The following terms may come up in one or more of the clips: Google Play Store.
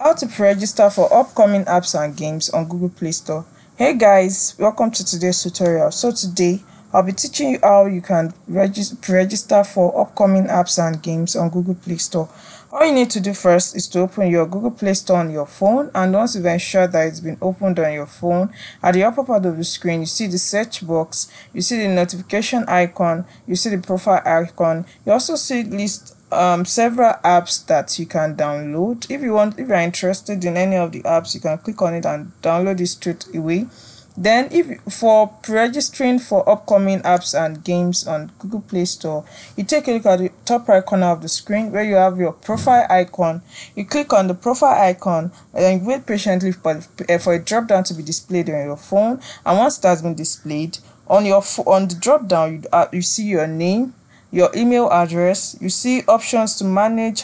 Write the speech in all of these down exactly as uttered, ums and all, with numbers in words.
How to pre-register for upcoming apps and games on Google Play Store. Hey guys, welcome to today's tutorial. So today I'll be teaching you how you can pre-register for upcoming apps and games on Google Play Store. All you need to do first is to open your Google Play Store on your phone, and once you've ensured that it's been opened on your phone, at the upper part of the screen you see the search box, you see the notification icon, you see the profile icon, you also see list um several apps that you can download. If you want, if you're interested in any of the apps, you can click on it and download it straight away. Then if for pre-registering for upcoming apps and games on Google Play Store, you take a look at the top right corner of the screen where you have your profile icon. You click on the profile icon and then wait patiently for, for a drop down to be displayed on your phone, and once that has been displayed on your on the drop down, you, uh, you see your name, your email address, you see options to manage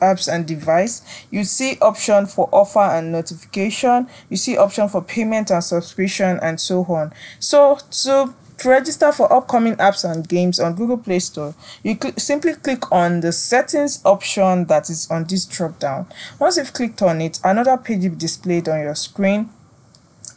apps and device, you see option for offer and notification, you see option for payment and subscription, and so on. So to register for upcoming apps and games on Google Play Store, you cl- simply click on the settings option that is on this drop down. Once you've clicked on it, another page will be displayed on your screen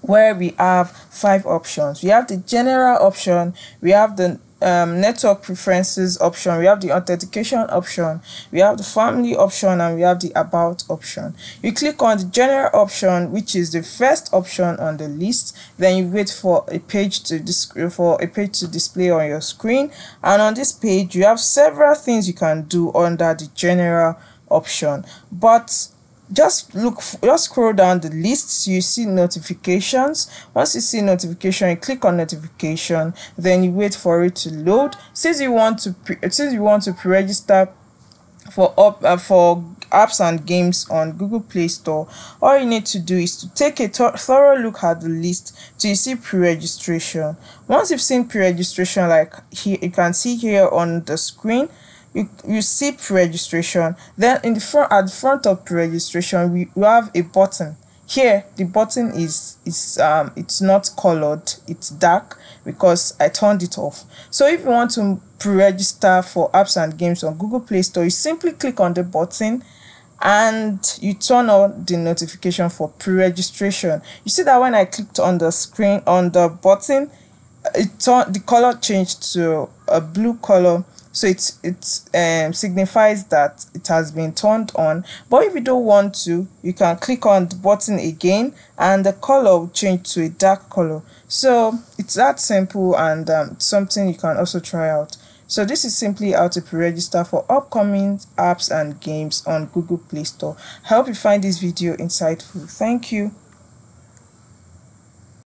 where we have five options. We have the general option, we have the Um, network preferences option, we have the authentication option, we have the family option, and we have the about option. You click on the general option, which is the first option on the list. Then you wait for a page to for a page to display on your screen, and on this page you have several things you can do under the general option. But Just look, just scroll down the list, you see notifications. Once you see notification, you click on notification, then you wait for it to load. Since you want to pre, since you want to pre-register for up uh, for apps and games on Google Play Store, all you need to do is to take a thorough look at the list till you see pre-registration. Once you've seen pre-registration, like here, you can see here on the screen, You, you see pre-registration. Then in the front, at the front of pre-registration, we, we have a button. Here the button is is um it's not colored, it's dark because I turned it off. So if you want to pre-register for apps and games on Google Play Store, you simply click on the button and you turn on the notification for pre-registration. You see that when I clicked on the screen on the button, it turned, the color changed to a blue color. So it, it um, signifies that it has been turned on. But if you don't want to, you can click on the button again and the color will change to a dark color. So it's that simple, and um, something you can also try out. So this is simply how to pre-register for upcoming apps and games on Google Play Store. I hope you find this video insightful. Thank you.